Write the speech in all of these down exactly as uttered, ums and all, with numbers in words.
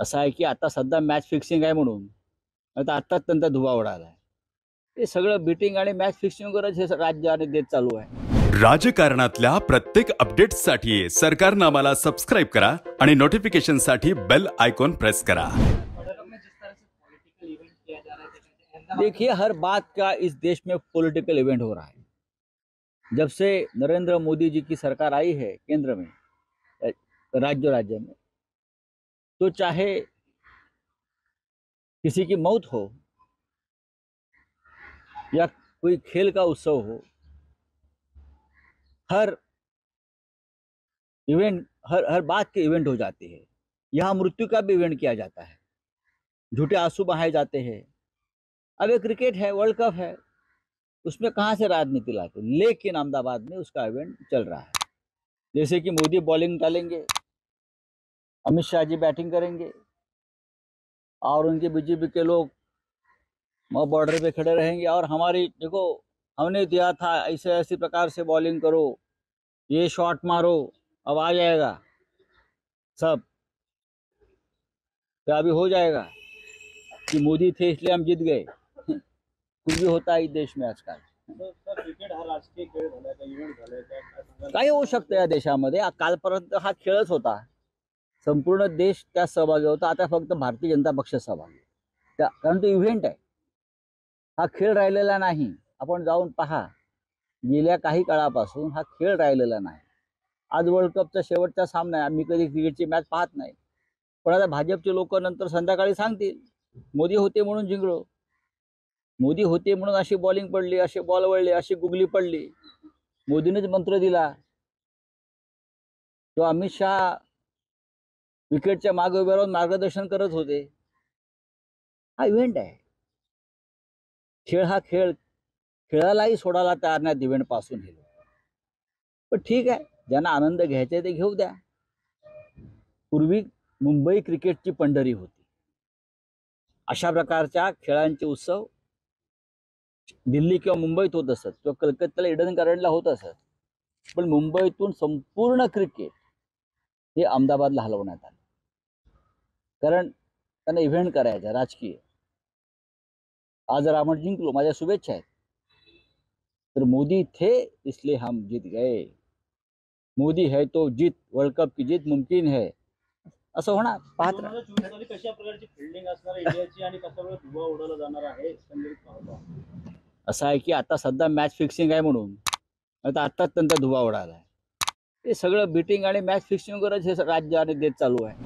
असं आहे की आता सध्या मॅच फिक्सिंग आहे म्हणून आता आत्ताच त्यांचा धुवा उडाला आहे. ते सगळं बिटिंग आणि मॅच फिक्सिंगवरच हे राज्य आणि देश चालू आहे. राजकारणातल्या प्रत्येक अपडेट्ससाठी सरकारनामाला सबस्क्राइब करा आणि नोटिफिकेशनसाठी बेल आयकॉन प्रेस करा. देखिए, हर बात का इस देश में पॉलिटिकल इवेंट हो रहा है. जब से नरेंद्र मोदी जी की सरकार आई है केंद्र में, राज्य राज्य में, तो चाहे किसी की मौत हो या कोई खेल का उत्सव हो, हर इवेंट हर हर बात के इवेंट हो जाती है. यहाँ मृत्यु का भी इवेंट किया जाता है, झूठे आंसू बहाए जाते हैं. अब एक क्रिकेट है, वर्ल्ड कप है, उसमें कहाँ से राजनीति लाते, लेकिन अहमदाबाद में उसका इवेंट चल रहा है. जैसे कि मोदी बॉलिंग डालेंगे, अमित शाह जी बैटिंग करेंगे और उनके बीजेपी के लोग बॉर्डर पे खड़े रहेंगे और हमारी देखो हमने दिया था ऐसे ऐसे प्रकार से बॉलिंग करो, ये शॉट मारो, अब आ जाएगा सब, तो अभी हो जाएगा कि मोदी थे इसलिए हम जीत गए. कुछ भी होता है देश में आजकल. काही होऊ शकतं या देशामध्ये. कालपर्यंत हा खेळच होता, संपूर्ण देश त्या सहभागी होता. आता फक्त भारतीय जनता पक्ष सहभागी, कारण तो इव्हेंट आहे, हा खेळ राहिलेला नाही. आपण जाऊन पहा, गेल्या काही काळापासून हा खेळ राहिलेला नाही. आज वर्ल्ड कपचा शेवटचा सामना आहे. मी कधी क्रिकेटची मॅच पाहत नाही, पण आता भाजपचे लोक नंतर संध्याकाळी सांगतील मोदी होते म्हणून जिंकलो, मोदी होते म्हणून अशी बॉलिंग पडली, असे बॉल वळले, अशी गुगली पडली, मोदीनेच मंत्र दिला. तो अमित शाह विकेटच्या मागे उभे राहून मार्गदर्शन करत होते. हा इव्हेंट आहे, खेळ. हा खेळ खेळालाही सोडायला तयार नाहीत इव्हेंट पासून. हे पण ठीक आहे, ज्यांना आनंद घ्यायचा ते घेऊ द्या. पूर्वी मुंबई क्रिकेटची पंढरी होती. अशा प्रकारच्या खेळांचे उत्सव दिल्ली किंवा मुंबईत होत असत किंवा कलकत्त्याला इडन गार्डनला होत असत, पण मुंबईतून संपूर्ण क्रिकेट हे अहमदाबादला हलवण्यात आलं, कारण त्यांना इव्हेंट करायचा राजकीय. आज जर आपण जिंकलो, माझ्या शुभेच्छा आहेत, तर मोदी थे इसलिए हम जीत गए, मोदी है तो जीत, वर्ल्ड कप की जीत मुमकिन है, असं होणार. पाहत असं आहे की आता सध्या मॅच फिक्सिंग आहे म्हणून आता आत्ताच त्यांचा धुवा उडाला आहे. ते सगळं बिटिंग आणि मॅच फिक्सिंगवरच हे राज्य आणि देश चालू आहे.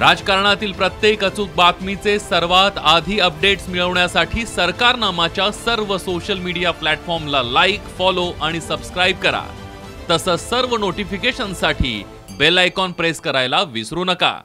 राजकारणातील प्रत्येक अचूक बातमीचे सर्वात आधी अपडेट्स मिळवण्यासाठी सरकारनामाच्या सर्व सोशल मीडिया प्लॅटफॉर्मला लाईक, फॉलो आणि सबस्क्राईब करा. तसंच सर्व नोटिफिकेशनसाठी बेल आयकॉन प्रेस करायला विसरू नका.